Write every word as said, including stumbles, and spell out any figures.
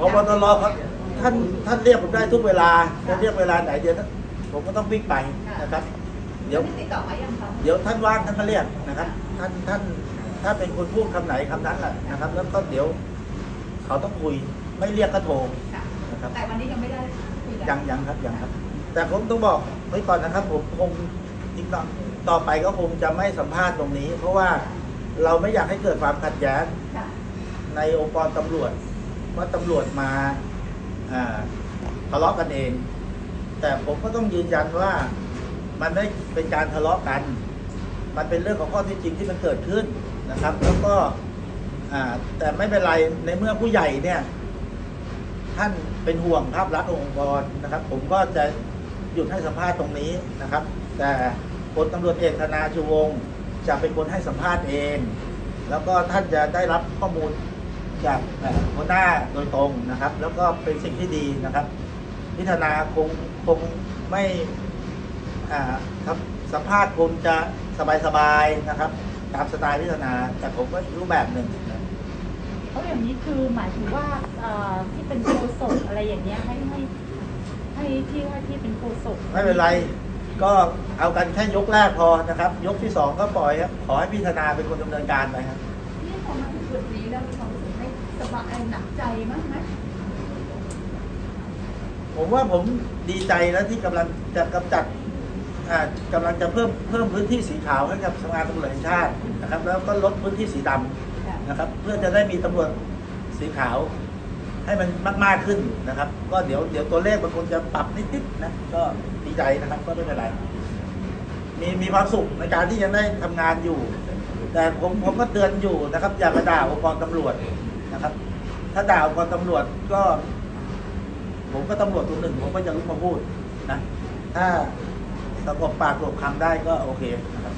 พบตรครับท่านท่านเรียกผมได้ทุกเวลาจะเรียกเวลาไหนเดี๋ยวผมก็ต้องวิ่งไปนะครับเดี๋ยวเดี๋ยวท่านว่างท่านก็เรียกนะครับท่านท่านถ้าเป็นคนพูดคำไหนคำนั้นแหละนะครับแล้วก็เดี๋ยวเขาต้องคุยไม่เรียกก็โทรนะครับแต่วันนี้ยังไม่ได้คุยยังยังครับยังครับแต่ผมต้องบอกไว้ก่อนนะครับผมคงติดต่อต่อไปก็คงจะไม่สัมภาษณ์ตรงนี้เพราะว่าเราไม่อยากให้เกิดความขัดแย้งในองค์กรตำรวจว่าตำรวจมาทะเลาะกันเองแต่ผมก็ต้องยืนยันว่ามันไม่เป็นการทะเลาะกันมันเป็นเรื่องของข้อเท็จจริงที่มันเกิดขึ้นนะครับแล้วก็แต่ไม่เป็นไรในเมื่อผู้ใหญ่เนี่ยท่านเป็นห่วงภาพลักษณ์องค์กรนะครับผมก็จะหยุดให้สัมภาษณ์ตรงนี้นะครับแต่พลตำรวจเอกธนาชูวงศ์จะเป็นคนให้สัมภาษณ์เองแล้วก็ท่านจะได้รับข้อมูลจากหัวหน้าโดยตรงนะครับแล้วก็เป็นสิ่งที่ดีนะครับพิธนาคงคงไม่สัมภาษณ์คงจะสบายๆนะครับตามสไตล์พิธนาแต่ผมก็รูปแบบหนึ่งเขาอย่างนี้คือหมายถึงว่าที่เป็นโฆษกอะไรอย่างเงี้ยให้ให้ให้ที่ว่าที่เป็นโฆษกไม่เป็นไรก็เอากันแค่ยกแรกพอนะครับยกที่สองก็ปล่อยครับขอให้พิธนาเป็นคนดำเนินการไปครับที่พอมาถึงจุดนี้แล้วมีความรู้สึกให้สบายหนักใจมากไหมผมว่าผมดีใจแล้วที่กำลังจะกำจัดกำลังจะเพิ่มเพิ่มพื้นที่สีขาวให้กับสำนักงานตำรวจแห่งชาตินะครับแล้วก็ลดพื้นที่สีดำนะครับเพื่อจะได้มีตำรวจสีขาวให้มันมากๆขึ้นนะครับก็เดี๋ยวเดี๋ยวตัวเลขบางคนจะปรับนิดๆนะก็ดีใจนะครับก็ไม่เป็นไรมีมีความสุขในการที่ยังได้ทำงานอยู่แต่ผมผมก็เตือนอยู่นะครับอย่าไปด่าองค์กรตำรวจนะครับถ้าด่าองค์กรตำรวจก็ผมก็ตำรวจตัวหนึ่งผมก็จะลุกมาพูดนะถ้าสงบปากสงบคำได้ก็โอเคนะครับ